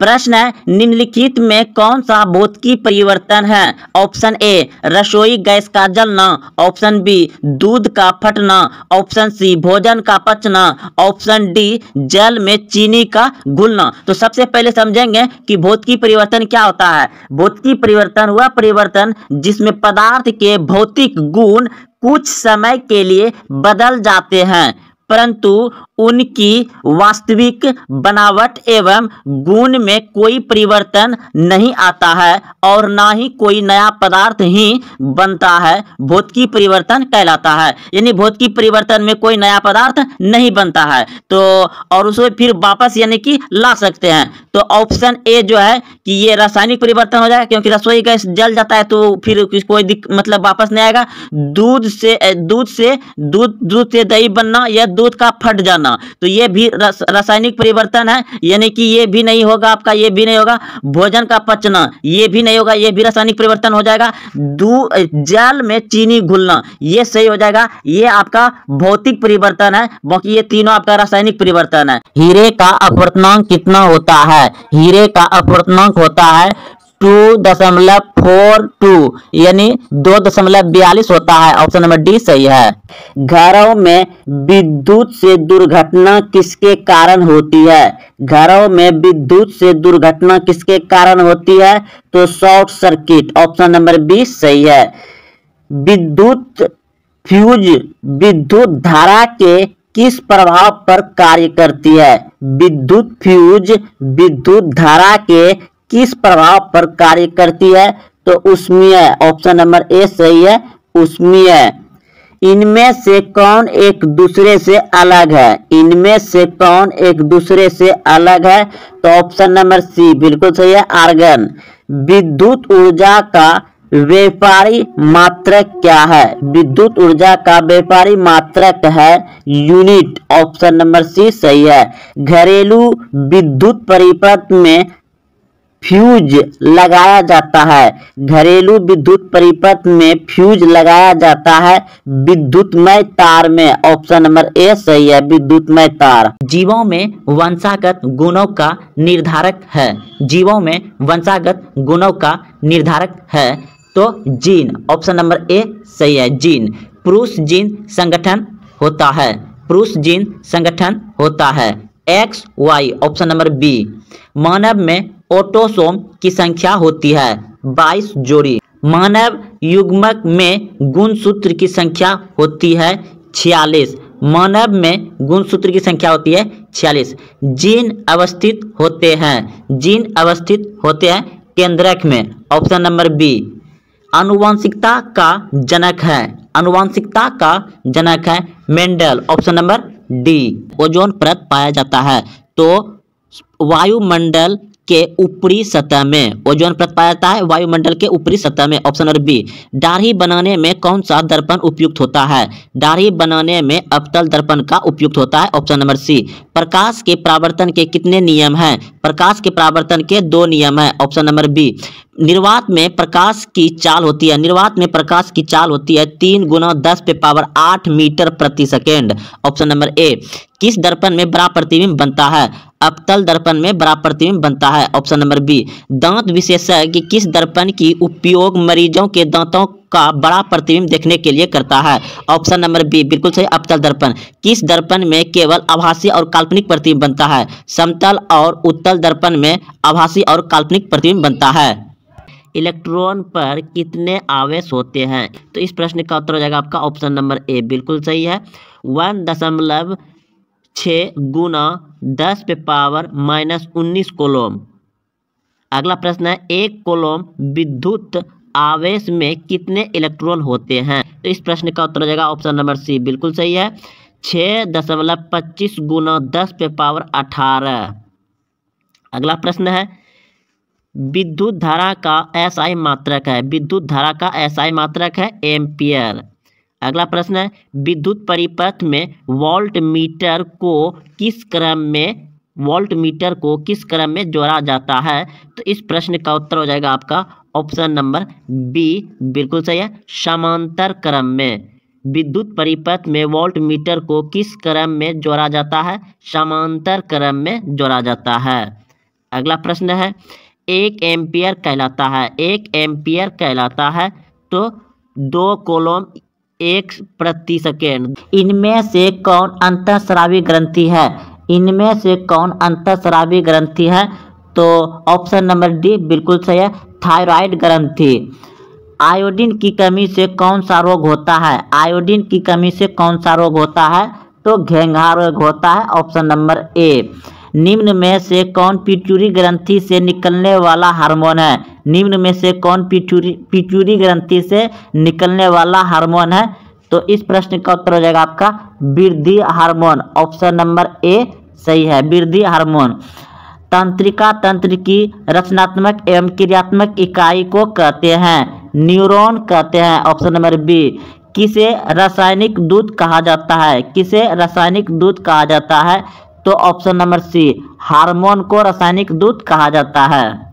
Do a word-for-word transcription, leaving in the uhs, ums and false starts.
प्रश्न है निम्नलिखित में कौन सा भौतिकी परिवर्तन है। ऑप्शन ए रसोई गैस का जलना, ऑप्शन बी दूध का फटना, ऑप्शन सी भोजन का पचना, ऑप्शन डी जल में चीनी का घुलना। तो सबसे पहले समझेंगे कि भौतिकी परिवर्तन क्या होता है। भौतिकी परिवर्तन हुआ परिवर्तन जिसमें पदार्थ के भौतिक गुण कुछ समय के लिए बदल जाते हैं परंतु उनकी वास्तविक बनावट एवं गुण में कोई परिवर्तन नहीं आता है और ना ही कोई नया पदार्थ ही बनता है, भौतिकी परिवर्तन कहलाता है। यानी भौतिकी परिवर्तन में कोई नया पदार्थ नहीं बनता है तो और उसे फिर वापस यानी कि ला सकते हैं। तो ऑप्शन ए जो है कि ये रासायनिक परिवर्तन हो जाएगा क्योंकि रसोई गैस जल जाता है तो फिर कोई मतलब वापस नहीं आएगा। दूध से दूध से दूध दूध से दही बनना या दूध का फट जाना तो ये भी रस, रासायनिक परिवर्तन है यानी कि ये भी नहीं होगा आपका, ये भी नहीं होगा। भोजन का पचना ये भी नहीं होगा, ये भी रासायनिक परिवर्तन हो जाएगा। जल में चीनी घुलना ये सही हो जाएगा, ये आपका भौतिक परिवर्तन है। बाकी ये तीनों आपका रासायनिक परिवर्तन है। हीरे का अपवर्तनांक कितना होता है? हीरे का अपवर्तनांक होता है टू दशमलव फोर टू यानी दो दशमलव बयालीस होता है। ऑप्शन नंबर डी सही है। घरों में विद्युत से दुर्घटना किसके कारण होती है? घरों में विद्युत से दुर्घटना किसके कारण होती है? तो short circuit. Option number B सही है। विद्युत फ्यूज विद्युत धारा के किस प्रभाव पर कार्य करती है? विद्युत फ्यूज विद्युत धारा के किस प्रभाव पर कार्य करती है? तो उसमें है। ऑप्शन नंबर ए सही है, उसमें है। इनमें से कौन एक दूसरे से अलग है? इनमें से कौन एक दूसरे से अलग है? तो ऑप्शन नंबर सी बिल्कुल सही है, आर्गन। विद्युत ऊर्जा का व्यापारी मात्रक क्या है? विद्युत ऊर्जा का व्यापारी मात्रक है यूनिट। ऑप्शन नंबर सी सही है। घरेलू विद्युत परिपथ में फ्यूज लगाया जाता है। घरेलू विद्युत परिपथ में फ्यूज लगाया जाता है विद्युतमय तार में। ऑप्शन नंबर ए सही है, विद्युतमय तार। जीवों में वंशागत गुणों का निर्धारक है। जीवों में वंशागत गुणों का निर्धारक है तो जीन। ऑप्शन नंबर ए सही है, जीन। पुरुष जीन संगठन होता है। पुरुष जीन संगठन होता है X Y. Option number B. मानव में ऑटोसोम की संख्या होती है बाईस जोड़ी। मानव युग्मक में गुणसूत्र की संख्या होती है छियालीस। मानव में गुणसूत्र की संख्या होती है छियालीस। जीन अवस्थित होते हैं। जीन अवस्थित होते हैं केंद्रक में। Option number B. आनुवंशिकता का जनक है। आनुवंशिकता का जनक है Mendel. Option number D. Ozone परत पाया जाता है तो वायुमंडल के ऊपरी सतह में। ओजोन परत पाया जाता है वायुमंडल के ऊपरी सतह में। Option number B. दाढ़ी बनाने में कौन सा दर्पण उपयुक्त होता है? दाढ़ी बनाने में अवतल दर्पण का उपयुक्त होता है। Option number C. प्रकाश के परावर्तन के कितने नियम हैं? प्रकाश के परावर्तन के दो नियम हैं। Option number B. निर्वात में प्रकाश की चाल होती है। निर्वात में प्रकाश की चाल होती है तीन गुना दस पे पावर आठ मीटर प्रति सेकेंड। Option number A. किस दर्पण में बड़ा प्रतिबिंब बनता है? अपतल दर्पण में बड़ा प्रतिबिंब बनता है। Option number B. दांत विशेषज्ञ किस दर्पण की उपयोग मरीजों के दांतों का बड़ा प्रतिबिंब देखने के लिए करता है? ऑप्शन नंबर बी बिल्कुल सही, अपतल दर्पण। किस दर्पण में केवल आभासी और काल्पनिक प्रतिबिंब बनता है? समतल और उत्तल दर्पण में आभासी और काल्पनिक प्रतिबिंब बनता है। इलेक्ट्रॉन पर कितने आवेश होते हैं? तो इस प्रश्न का उत्तर हो जाएगा आपका ऑप्शन नंबर ए बिल्कुल सही है, वन दशमलव छः गुना दस पे पावर माइनस उन्नीस कोलोम। अगला प्रश्न है एक कोलोम विद्युत आवेश में कितने इलेक्ट्रॉन होते हैं? तो इस प्रश्न का उत्तर हो जाएगा ऑप्शन नंबर सी बिल्कुल सही है, छः दशमलव पच्चीस गुना दस पे पावर अठारह। अगला प्रश्न है विद्युत धारा का एसआई मात्रक है। विद्युत धारा का एसआई मात्रक है एम्पियर। अगला प्रश्न है विद्युत परिपथ में वोल्ट मीटर को किस क्रम में वोल्ट मीटर को किस क्रम में जोड़ा जाता है? तो इस प्रश्न का उत्तर हो जाएगा आपका ऑप्शन नंबर बी बिल्कुल सही है, समांतर क्रम में। विद्युत परिपथ में वोल्ट मीटर को किस क्रम में जोड़ा जाता है? समांतर क्रम में जोड़ा जाता है। अगला प्रश्न है एक एम्पियर कहलाता है, एक एम्पियर कहलाता है तो दो कोलोम एक प्रति सेकेंड, इनमें से कौन अंतःस्रावी ग्रंथि है, इनमें से कौन अंतःस्रावी ग्रंथि है तो ऑप्शन नंबर डी बिल्कुल सही है, थायराइड ग्रंथि। आयोडीन की कमी से कौन सा रोग होता है, आयोडीन की कमी से कौन सा रोग होता है तो घेंघा रोग होता है, ऑप्शन नंबर ए। निम्न में से कौन पिट्यूरी ग्रंथि से निकलने वाला हार्मोन है, निम्न में से कौन पिट्यूरी पिट्यूरी ग्रंथि से निकलने वाला हार्मोन है तो इस प्रश्न का उत्तर हो जाएगा आपका वृद्धि हार्मोन, ऑप्शन नंबर ए सही है, वृद्धि हार्मोन। तंत्रिका तंत्र की रचनात्मक एवं क्रियात्मक इकाई को कहते हैं न्यूरॉन कहते हैं, ऑप्शन नंबर बी। किसे रासायनिक दूध कहा जाता है, किसे रासायनिक दूध कहा जाता है तो ऑप्शन नंबर सी हार्मोन को रासायनिक दूध कहा जाता है।